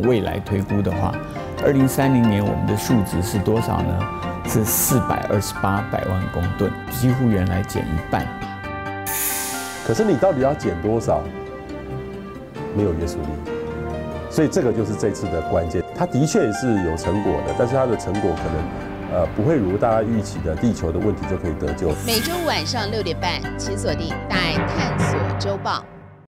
往未来推估的话，2030年我们的数值是多少呢？是428百万公吨，几乎原来减一半。可是你到底要减多少？没有约束力，所以这个就是这次的关键。它的确也是有成果的，但是它的成果可能不会如大家预期的，地球的问题就可以得救。每周5晚上6点半，请锁定《大爱探索周报》。